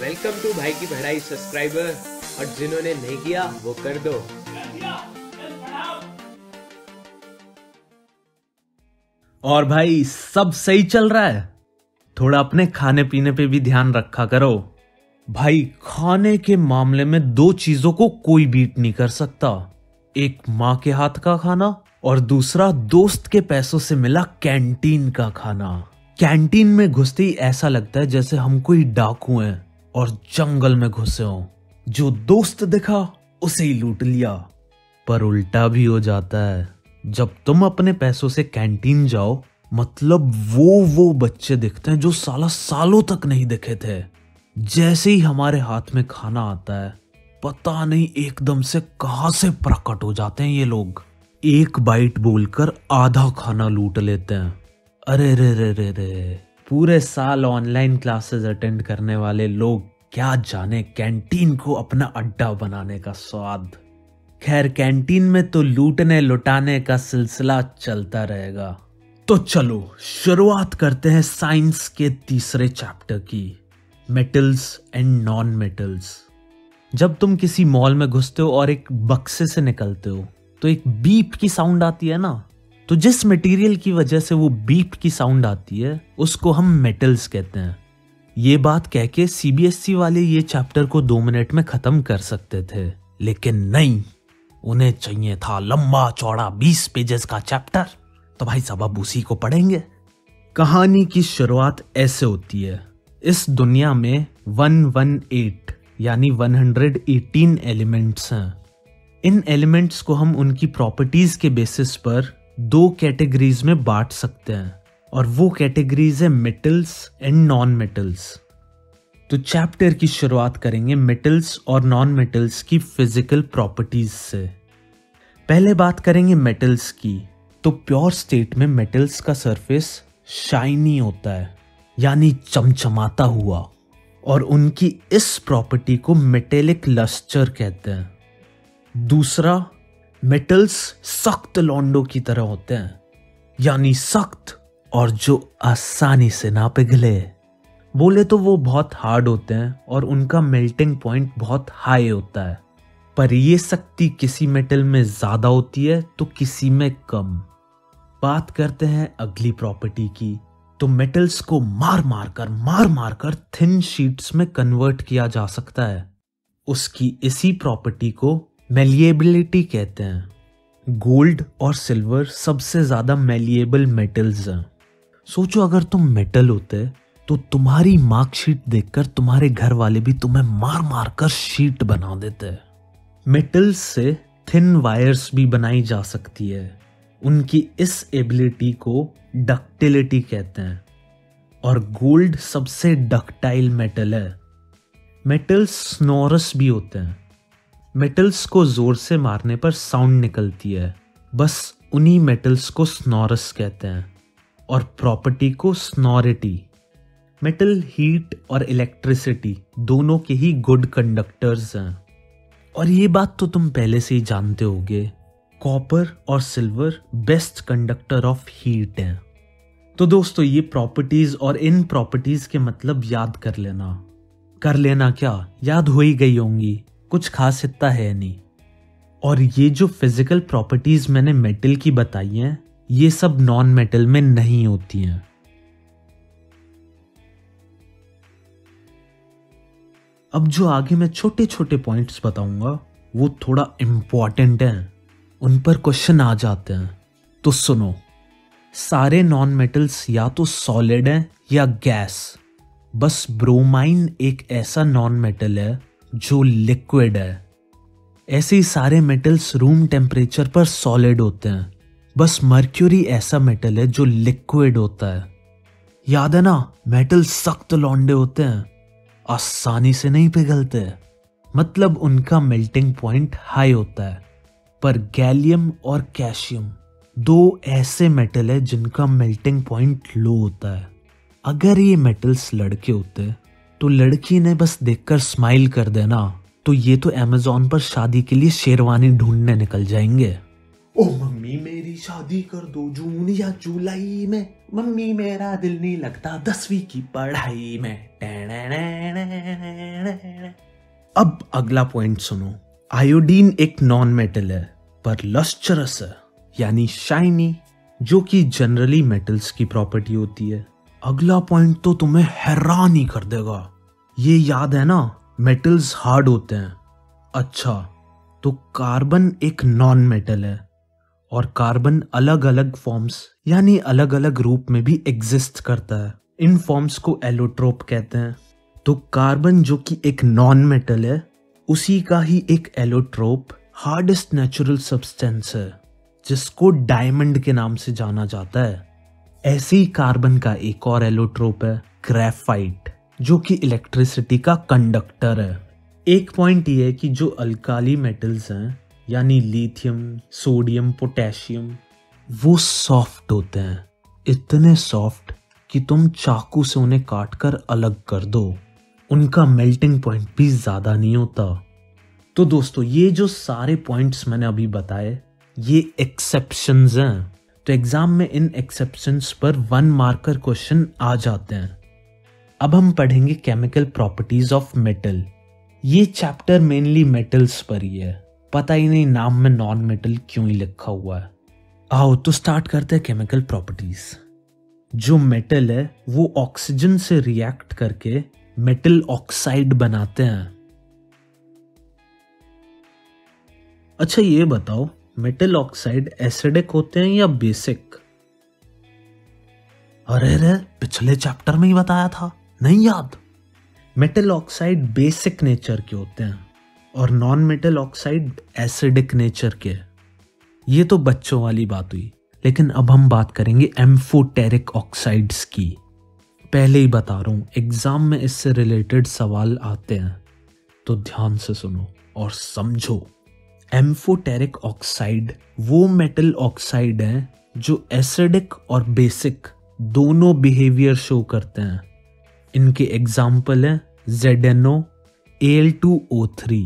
Welcome to भाई की पढ़ाई सब्सक्राइबर, और जिन्होंने नहीं किया वो कर दो। और भाई सब सही चल रहा है? थोड़ा अपने खाने पीने पे भी ध्यान रखा करो भाई। खाने के मामले में दो चीजों को कोई बीट नहीं कर सकता, एक माँ के हाथ का खाना और दूसरा दोस्त के पैसों से मिला कैंटीन का खाना। कैंटीन में घुसते ही ऐसा लगता है जैसे हम कोई डाकू हैं और जंगल में घुसे हों। जो दोस्त दिखा उसे ही लूट लिया। पर उल्टा भी हो जाता है, जब तुम अपने पैसों से कैंटीन जाओ मतलब वो बच्चे दिखते हैं जो साला सालों तक नहीं दिखे थे। जैसे ही हमारे हाथ में खाना आता है पता नहीं एकदम से कहां से प्रकट हो जाते हैं ये लोग। एक बाइट बोलकर आधा खाना लूट लेते हैं। अरे रे पूरे साल ऑनलाइन क्लासेस अटेंड करने वाले लोग क्या जाने कैंटीन को अपना अड्डा बनाने का स्वाद। खैर कैंटीन में तो लूटने लुटाने का सिलसिला चलता रहेगा। तो चलो शुरुआत करते हैं साइंस के तीसरे चैप्टर की, मेटल्स एंड नॉन मेटल्स। जब तुम किसी मॉल में घुसते हो और एक बक्से से निकलते हो तो एक बीप की साउंड आती है ना, तो जिस मटेरियल की वजह से वो बीप की साउंड आती है उसको हम मेटल्स कहते हैं। ये बात कह के सीबीएसई वाले ये चैप्टर को 2 मिनट में खत्म कर सकते थे, लेकिन नहीं, उन्हें चाहिए था लंबा चौड़ा 20 पेजेस का चैप्टर। तो भाई साहब अब उसी को पढ़ेंगे। कहानी की शुरुआत ऐसे होती है, इस दुनिया में 118 यानी 118 एलिमेंट्स हैं। इन एलिमेंट्स को हम उनकी प्रॉपर्टीज के बेसिस पर 2 कैटेगरीज में बांट सकते हैं, और वो कैटेगरीज है मेटल्स एंड नॉन मेटल्स। तो चैप्टर की शुरुआत करेंगे मेटल्स और नॉन मेटल्स की फिजिकल प्रॉपर्टीज से। पहले बात करेंगे मेटल्स की। तो प्योर स्टेट में मेटल्स का सरफेस शाइनी होता है यानी चमचमाता हुआ, और उनकी इस प्रॉपर्टी को मेटेलिक लस्टर कहते हैं। दूसरा, मेटल्स सख्त लौंडों की तरह होते हैं यानी सख्त और जो आसानी से ना पिघले। बोले तो वो बहुत हार्ड होते हैं और उनका मेल्टिंग पॉइंट बहुत हाई होता है, पर ये सख्ती किसी मेटल में ज्यादा होती है तो किसी में कम। बात करते हैं अगली प्रॉपर्टी की। तो मेटल्स को मार मार कर थिन शीट्स में कन्वर्ट किया जा सकता है। उसकी इसी प्रॉपर्टी को मेलिएबिलिटी कहते हैं। गोल्ड और सिल्वर सबसे ज्यादा मेलिएबल मेटल्स हैं। सोचो अगर तुम मेटल होते तो तुम्हारी मार्कशीट देखकर तुम्हारे घर वाले भी तुम्हें मार मार कर शीट बना देते। मेटल्स से थिन वायर्स भी बनाई जा सकती है। उनकी इस एबिलिटी को डक्टिलिटी कहते हैं, और गोल्ड सबसे डक्टाइल मेटल है। मेटल्स स्नोरस भी होते हैं। मेटल्स को जोर से मारने पर साउंड निकलती है, बस उन्हीं मेटल्स को स्नोरस कहते हैं, और प्रॉपर्टी को स्नोरिटी। मेटल हीट और इलेक्ट्रिसिटी दोनों के ही गुड कंडक्टर्स हैं, और ये बात तो तुम पहले से ही जानते होगे। कॉपर और silver best conductor of heat हैं। तो दोस्तों ये प्रॉपर्टीज और इन प्रॉपर्टीज के मतलब याद कर लेना। क्या याद हो ही गई होंगी, कुछ खास हिस्सा है नहीं। और ये जो फिजिकल प्रॉपर्टीज मैंने मेटल की बताई हैं ये सब नॉन मेटल में नहीं होती हैं। अब जो आगे मैं छोटे छोटे पॉइंट्स बताऊंगा वो थोड़ा इंपॉर्टेंट हैं, उन पर क्वेश्चन आ जाते हैं। तो सुनो, सारे नॉन मेटल्स या तो सॉलिड हैं या गैस। बस ब्रोमाइन एक ऐसा नॉन मेटल है जो लिक्विड है। ऐसे ही सारे मेटल्स रूम टेम्परेचर पर सॉलिड होते हैं, बस मर्क्यूरी ऐसा मेटल है जो लिक्विड होता है। याद है ना, मेटल सख्त लौंडे होते हैं, आसानी से नहीं पिघलते, मतलब उनका मेल्टिंग पॉइंट हाई होता है। पर गैलियम और कैशियम 2 ऐसे मेटल है जिनका मेल्टिंग पॉइंट लो होता है। अगर ये मेटल्स लड़के होते हैं तो लड़की ने बस देखकर स्माइल कर देना, तो ये तो अमेज़ॉन पर शादी के लिए शेरवानी ढूंढने निकल जाएंगे। ओ मम्मी मेरी। मेरी शादी कर दो जून या जुलाई में, मम्मी मेरा दिल नहीं लगता 10वीं की पढ़ाई में। अब अगला पॉइंट सुनो। आयोडीन एक नॉन मेटल है पर लस्चरस है यानी शाइनी, जो कि जनरली मेटल्स की प्रॉपर्टी होती है। अगला पॉइंट तो तुम्हें हैरान ही कर देगा। ये याद है ना, मेटल्स हार्ड होते हैं। अच्छा, तो कार्बन एक नॉन मेटल है और कार्बन अलग अलग फॉर्म्स यानी अलग अलग रूप में भी एग्जिस्ट करता है। इन फॉर्म्स को एलोट्रोप कहते हैं। तो कार्बन जो कि एक नॉन मेटल है, उसी का ही एक एलोट्रोप हार्डेस्ट नेचुरल सब्सटेंस है जिसको डायमंड के नाम से जाना जाता है। ऐसे ही कार्बन का एक और एलोट्रोप है ग्रेफाइट, जो कि इलेक्ट्रिसिटी का कंडक्टर है। एक पॉइंट ये है कि जो अल्काली मेटल्स हैं यानी लिथियम, सोडियम, पोटेशियम, वो सॉफ्ट होते हैं, इतने सॉफ्ट कि तुम चाकू से उन्हें काट कर अलग कर दो। उनका मेल्टिंग पॉइंट भी ज़्यादा नहीं होता। तो दोस्तों, ये जो सारे पॉइंट्स मैंने अभी बताए, ये एक्सेप्शंस हैं। तो एग्जाम में इन एक्सेप्शंस पर 1 मार्कर क्वेश्चन आ जाते हैं। अब हम पढ़ेंगे केमिकल प्रॉपर्टीज ऑफ मेटल। ये चैप्टर मेनली मेटल्स पर ही है। पता ही नहीं नाम में नॉन मेटल क्यों ही लिखा हुआ है। आओ तो स्टार्ट करते हैं केमिकल प्रॉपर्टीज। जो मेटल है वो ऑक्सीजन से रिएक्ट करके मेटल ऑक्साइड बनाते हैं। अच्छा ये बताओ, मेटल ऑक्साइड एसिडिक होते हैं या बेसिक? अरे रे, पिछले चैप्टर में ही बताया था, नहीं याद। मेटल ऑक्साइड बेसिक नेचर के होते हैं और non metal oxide acidic nature के। ये तो बच्चों वाली बात हुई, लेकिन अब हम बात करेंगे एम्फोटेरिक ऑक्साइड्स की। पहले ही बता रहा हूँ, एग्जाम में इससे रिलेटेड सवाल आते हैं, तो ध्यान से सुनो और समझो। एम्फोटेरिक ऑक्साइड वो मेटल ऑक्साइड हैं जो एसिडिक और बेसिक दोनों बिहेवियर शो करते हैं। इनके एग्जाम्पल हैं ZnO, Al2O3।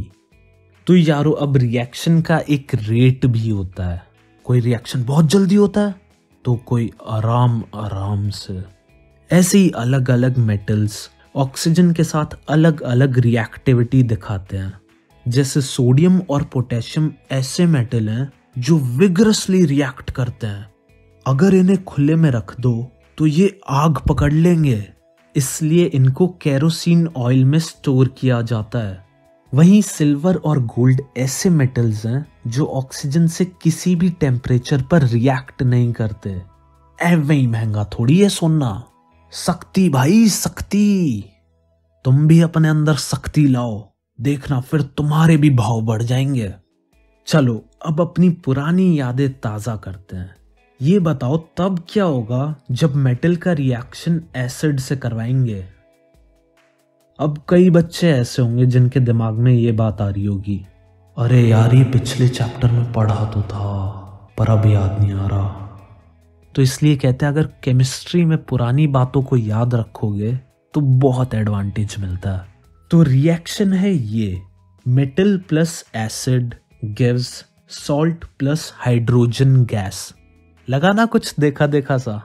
तो यारो, अब रिएक्शन का एक रेट भी होता है। कोई रिएक्शन बहुत जल्दी होता है तो कोई आराम आराम से। ऐसे ही अलग अलग मेटल्स ऑक्सीजन के साथ अलग अलग रिएक्टिविटी दिखाते हैं। जैसे सोडियम और पोटेशियम ऐसे मेटल हैं जो विग्रसली रिएक्ट करते हैं। अगर इन्हें खुले में रख दो तो ये आग पकड़ लेंगे, इसलिए इनको केरोसिन ऑयल में स्टोर किया जाता है। वहीं सिल्वर और गोल्ड ऐसे मेटल्स हैं जो ऑक्सीजन से किसी भी टेम्परेचर पर रिएक्ट नहीं करते। एवं महंगा थोड़ी है सोना। सख्ती भाई सख्ती, तुम भी अपने अंदर सख्ती लाओ, देखना फिर तुम्हारे भी भाव बढ़ जाएंगे। चलो अब अपनी पुरानी यादें ताज़ा करते हैं। ये बताओ तब क्या होगा जब मेटल का रिएक्शन एसिड से करवाएंगे। अब कई बच्चे ऐसे होंगे जिनके दिमाग में ये बात आ रही होगी, अरे यार ये पिछले चैप्टर में पढ़ा तो था पर अब याद नहीं आ रहा। तो इसलिए कहते हैं, अगर केमिस्ट्री में पुरानी बातों को याद रखोगे तो बहुत एडवांटेज मिलता है। तो रिएक्शन है ये, metal plus acid gives salt plus hydrogen gas. लगा ना कुछ देखा देखा सा?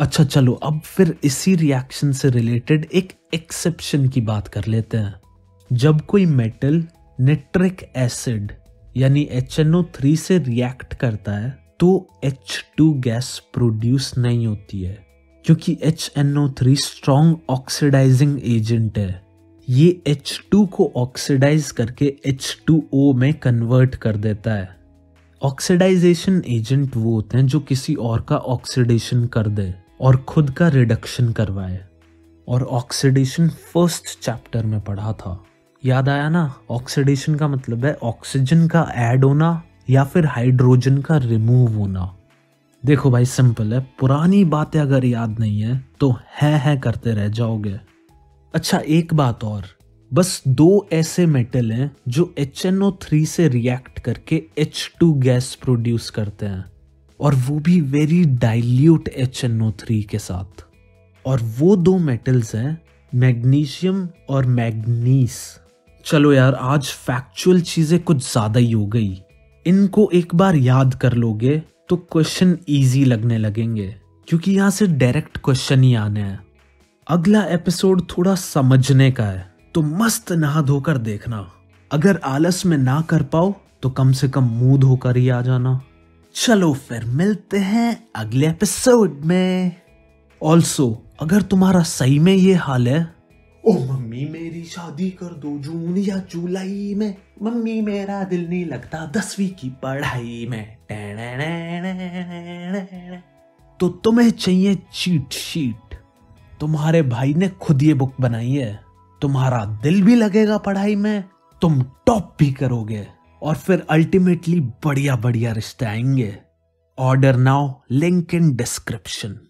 अच्छा चलो, अब फिर इसी रिएक्शन से रिलेटेड एक एक्सेप्शन की बात कर लेते हैं। जब कोई मेटल नाइट्रिक एसिड यानी HNO3 से रिएक्ट करता है तो H2 गैस प्रोड्यूस नहीं होती है, क्योंकि HNO3 स्ट्रॉन्ग ऑक्सीडाइजिंग एजेंट है। ये H2 को ऑक्सीडाइज करके H2O में कन्वर्ट कर देता है। ऑक्सीडाइजेशन एजेंट वो होते हैं जो किसी और का ऑक्सीडेशन कर दे और खुद का रिडक्शन करवाए। और ऑक्सीडेशन फर्स्ट चैप्टर में पढ़ा था, याद आया ना? ऑक्सीडेशन का मतलब है ऑक्सीजन का ऐड होना या फिर हाइड्रोजन का रिमूव होना। देखो भाई सिंपल है, पुरानी बातें अगर याद नहीं है तो है करते रह जाओगे। अच्छा एक बात और, बस 2 ऐसे मेटल हैं जो HNO3 से रिएक्ट करके H2 गैस प्रोड्यूस करते हैं, और वो भी वेरी डाइल्यूट HNO3 के साथ। और वो 2 मेटल्स हैं मैग्नीशियम और मैग्नीस। चलो यार, आज फैक्चुअल चीज़ें कुछ ज़्यादा ही हो गई। इनको एक बार याद कर लोगे तो क्वेश्चन इजी लगने लगेंगे, क्योंकि यहाँ से डायरेक्ट क्वेश्चन ही आने हैं। अगला एपिसोड थोड़ा समझने का है, तो मस्त नहा धोकर देखना। अगर आलस में ना कर पाओ तो कम से कम मुंह धोकर ही आ जाना। चलो फिर मिलते हैं अगले एपिसोड में। ऑल्सो अगर तुम्हारा सही में ये हाल है, ओ मम्मी मेरी शादी कर दो जून या जुलाई में, मम्मी मेरा दिल नहीं लगता 10वीं की पढ़ाई में, तो तुम्हें चाहिए चीट शीट। तुम्हारे भाई ने खुद ये बुक बनाई है। तुम्हारा दिल भी लगेगा पढ़ाई में, तुम टॉप भी करोगे, और फिर अल्टीमेटली बढ़िया बढ़िया रिश्ते आएंगे। Order now, link in description.